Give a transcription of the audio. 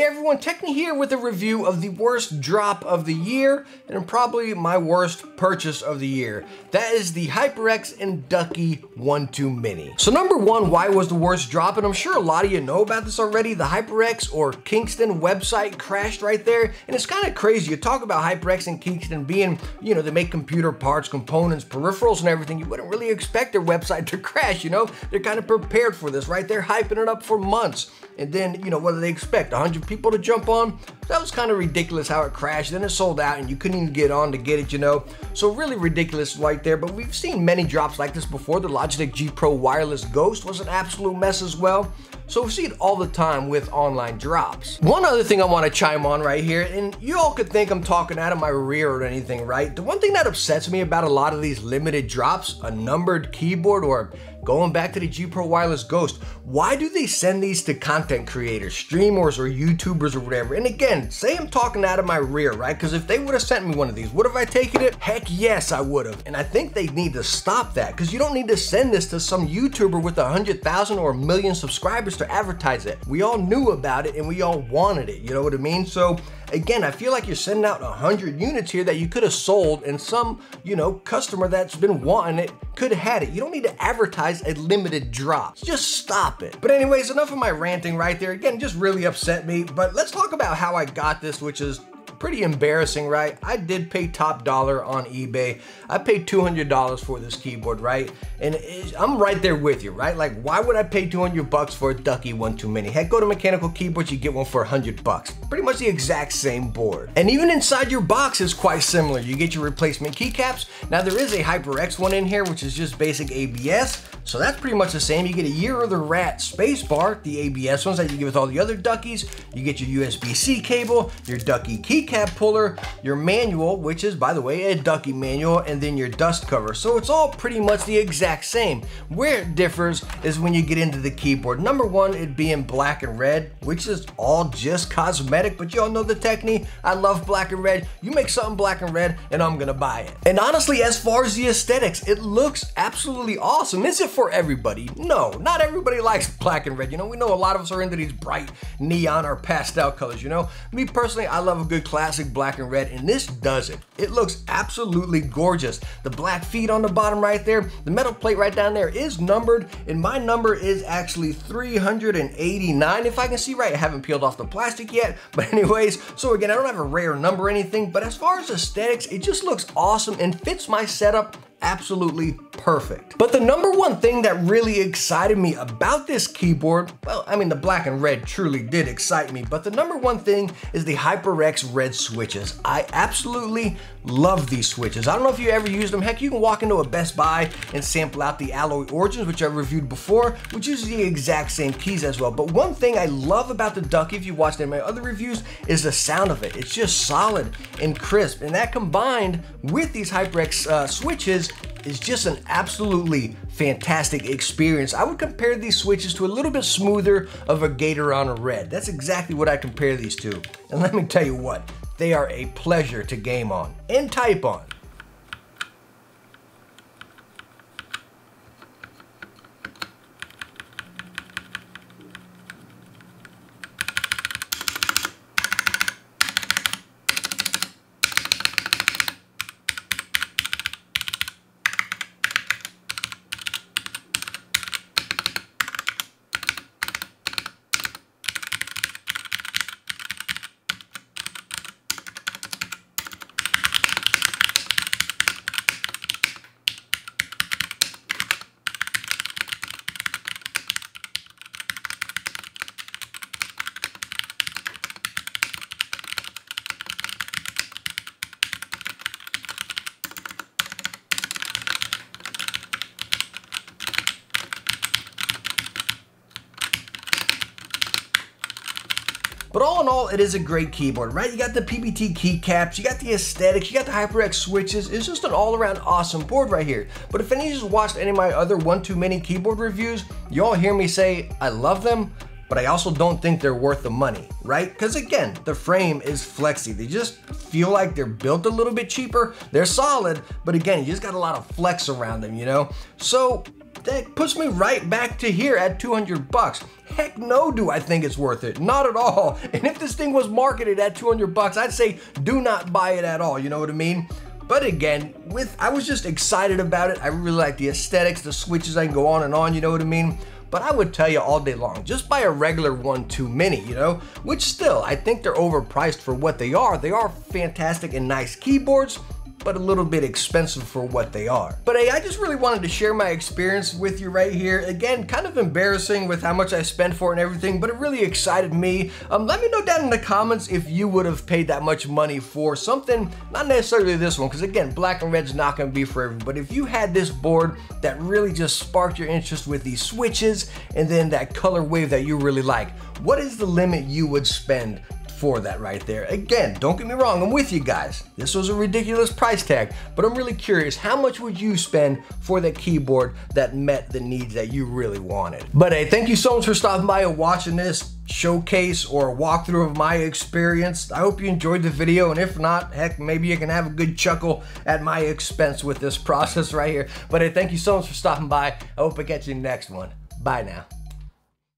Hey everyone, Techne here with a review of the worst drop of the year and probably my worst purchase of the year. That is the HyperX and Ducky 1 2 Mini. So number one, why was the worst drop? And I'm sure a lot of you know about this already. The HyperX or Kingston website crashed right there. And it's kind of crazy. You talk about HyperX and Kingston being, you know, they make computer parts, components, peripherals and everything. You wouldn't really expect their website to crash, you know? They're kind of prepared for this, right? They're hyping it up for months. And then, you know, what do they expect? 100 people to jump on? That was kind of ridiculous how it crashed. Then it sold out and you couldn't even get on to get it, you know? So really ridiculous right there, but we've seen many drops like this before. The Logitech G Pro Wireless Ghost was an absolute mess as well. So we see it all the time with online drops. One other thing I want to chime on right here, and you all could think I'm talking out of my rear or anything, right? The one thing that upsets me about a lot of these limited drops, a numbered keyboard, or going back to the G Pro Wireless Ghost, why do they send these to content creators, streamers, or YouTubers or whatever? And again, say I'm talking out of my rear, right? Because if they would have sent me one of these, would have I taken it? Heck yes, I would have. And I think they need to stop that, because you don't need to send this to some YouTuber with 100,000 or a million subscribers to advertise it. We all knew about it and we all wanted it, you know what I mean? So again, I feel like you're sending out 100 units here that you could have sold, and some, you know, customer that's been wanting it could have had it. You don't need to advertise a limited drop. Just stop it. But anyways, enough of my ranting right there. Again, just really upset me, but let's talk about how I got this, which is pretty embarrassing, right? I did pay top dollar on eBay. I paid $200 for this keyboard, right? And I'm right there with you, right? Like, why would I pay 200 bucks for a Ducky 1 2 Mini? Heck, go to mechanical keyboards, you get one for 100 bucks. Pretty much the exact same board. And even inside your box is quite similar. You get your replacement keycaps. Now there is a HyperX one in here, which is just basic ABS. So that's pretty much the same. You get a Year of the Rat space bar, the ABS ones that you get with all the other Duckies. You get your USB-C cable, your Ducky keycap puller, your manual, which is, by the way, a Ducky manual, and then your dust cover. So it's all pretty much the exact same. Where it differs is when you get into the keyboard. Number one, it being black and red, which is all just cosmetic, but y'all know the Techne. I love black and red. You make something black and red and I'm gonna buy it. And honestly, as far as the aesthetics, it looks absolutely awesome. Is it for everybody? No, not everybody likes black and red. You know, we know a lot of us are into these bright neon or pastel colors, you know? Me personally, I love a good classic black and red, and this does it. It looks absolutely gorgeous. The black feet on the bottom right there, the metal plate right down there is numbered, and my number is actually 389, if I can see right. I haven't peeled off the plastic yet, but anyways, so again, I don't have a rare number or anything, but as far as aesthetics, it just looks awesome and fits my setup absolutely perfect. But the number one thing that really excited me about this keyboard, well, I mean, the black and red truly did excite me, but the number one thing is the HyperX red switches. I absolutely love these switches. I don't know if you ever used them. Heck, you can walk into a Best Buy and sample out the alloy origins, which I reviewed before, which uses the exact same keys as well. But one thing I love about the Ducky, if you watched any of my other reviews, is the sound of it. It's just solid and crisp, and that combined with these HyperX switches is just an absolutely fantastic experience. I would compare these switches to a little bit smoother of a Gateron Red. That's exactly what I compare these to. And let me tell you what, they are a pleasure to game on and type on. But all in all, it is a great keyboard, right? You got the PBT keycaps, you got the aesthetics, you got the HyperX switches. It's just an all-around awesome board right here. But if any of you just watched any of my other 1 2 Mini keyboard reviews, you all hear me say, I love them, but I also don't think they're worth the money, right? Because again, the frame is flexy. They just feel like they're built a little bit cheaper. They're solid, but again, you just got a lot of flex around them, you know? So that puts me right back to here at 200 bucks. Heck no, do I think it's worth it? Not at all. And if this thing was marketed at 200 bucks, I'd say do not buy it at all, you know what I mean? But again, I was just excited about it. I really like the aesthetics, the switches, I can go on and on, you know what I mean? But I would tell you all day long, just buy a regular 1 2 Mini, you know? Which still, I think they're overpriced for what they are. They are fantastic and nice keyboards, but a little bit expensive for what they are. But hey, I just really wanted to share my experience with you right here. Again, kind of embarrassing with how much I spent for it and everything, but it really excited me. Let me know down in the comments if you would have paid that much money for something, not necessarily this one, because again, black and red's not gonna be for everyone. But if you had this board that really just sparked your interest with these switches and then that color wave that you really like, what is the limit you would spend for that right there? Again, don't get me wrong, I'm with you guys. This was a ridiculous price tag, but I'm really curious, how much would you spend for that keyboard that met the needs that you really wanted? But hey, thank you so much for stopping by and watching this showcase or walkthrough of my experience. I hope you enjoyed the video, and if not, heck, maybe you can have a good chuckle at my expense with this process right here. But hey, thank you so much for stopping by. I hope I catch you in the next one. Bye now.